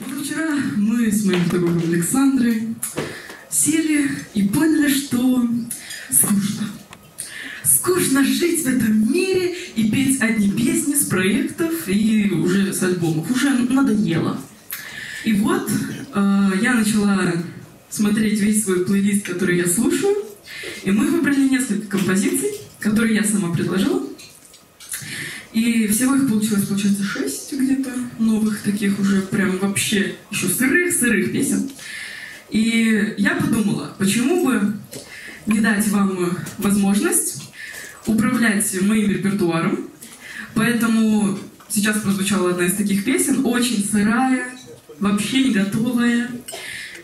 Вчера мы с моим другом Александром сели и поняли, что скучно. Скучно жить в этом мире и петь одни песни с проектов и уже с альбомов. Уже надоело. И вот я начала смотреть весь свой плейлист, который я слушаю. И мы выбрали несколько композиций, которые я сама предложила. И всего их получилось, получается, 6 где-то новых, таких уже прям вообще еще сырых песен. И я подумала, почему бы не дать вам возможность управлять моим репертуаром. Поэтому сейчас прозвучала одна из таких песен, очень сырая, вообще не готовая,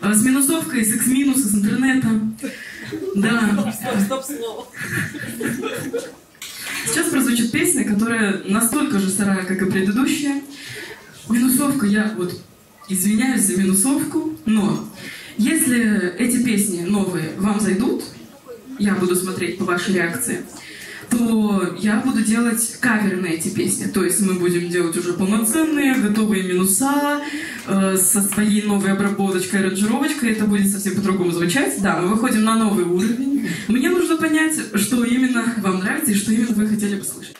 с минусовкой, с X-минуса, с интернета. Да. Стоп, сейчас прозвучит песня, которая настолько же сырая, как и предыдущая. Минусовка, я вот извиняюсь за минусовку, но если эти песни новые вам зайдут, я буду смотреть по вашей реакции, то я буду делать кавер на эти песни. То есть мы будем делать уже полноценные, готовые минуса, со своей новой обработочкой, аранжировочкой. Это будет совсем по-другому звучать. Да, мы выходим на новый уровень. Мне нужно понять, что именно вам нравится и что именно вы хотели бы слышать.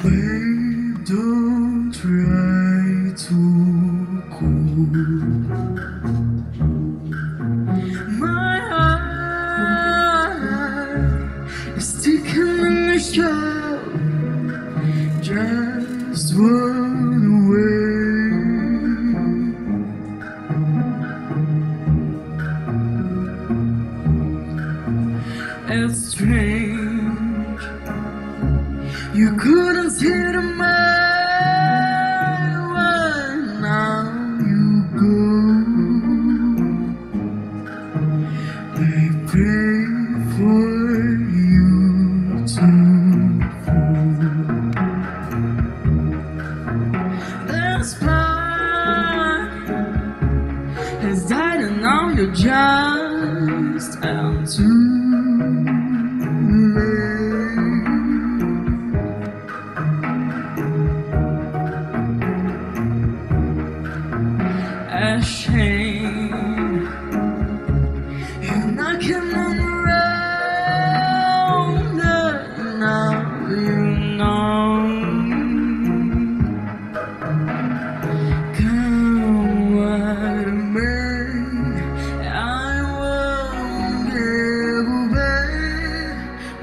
Babe, don't try to cool. My heart is sticking in the shell. Just run away. It's strange. You couldn't hit a man when now you go. They pray for you to fall. This blood has died and now you're just out to live. Shame. You're knocking on the round and now you know. Come with me, I won't give away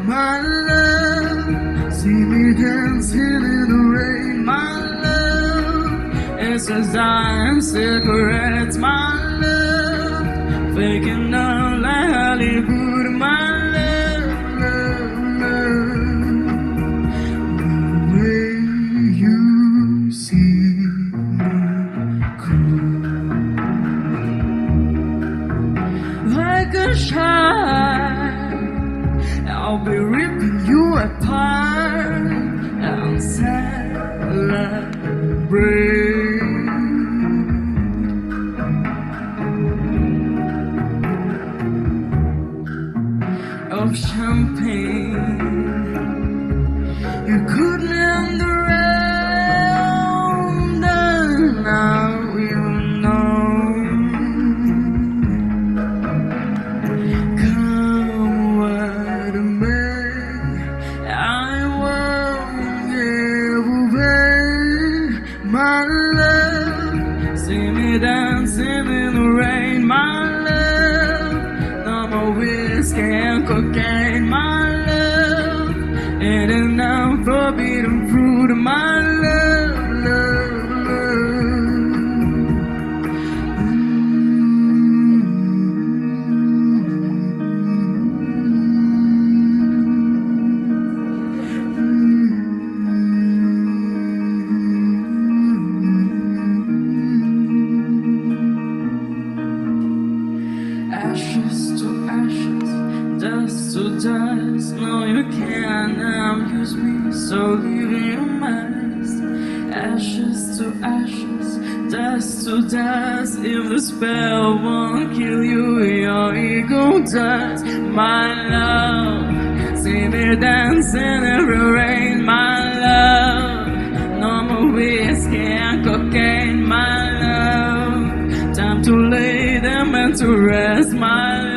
my love. See me dancing in the rain, my love. It's a dying cigarette. It's my love, faking out like Hollywood. My love, the way you see me cool, like a child, I'll be ripping you apart and celebrate. Of champagne, you couldn't end the round, and now you know. Come with me, I won't give away my love. See me dancing in the rain, my love. No more whiskey and cocaine. My love, it is now forbidden fruit. My love, love, love. Ashes to ashes. Dust to dust, no you can't amuse me, so leave your mask. ashes to ashes, dust to dust. If the spell won't kill you, your ego does. My love, see me dancing in the rain. My love, no more whiskey and cocaine. My love, time to lay them and to rest. My love.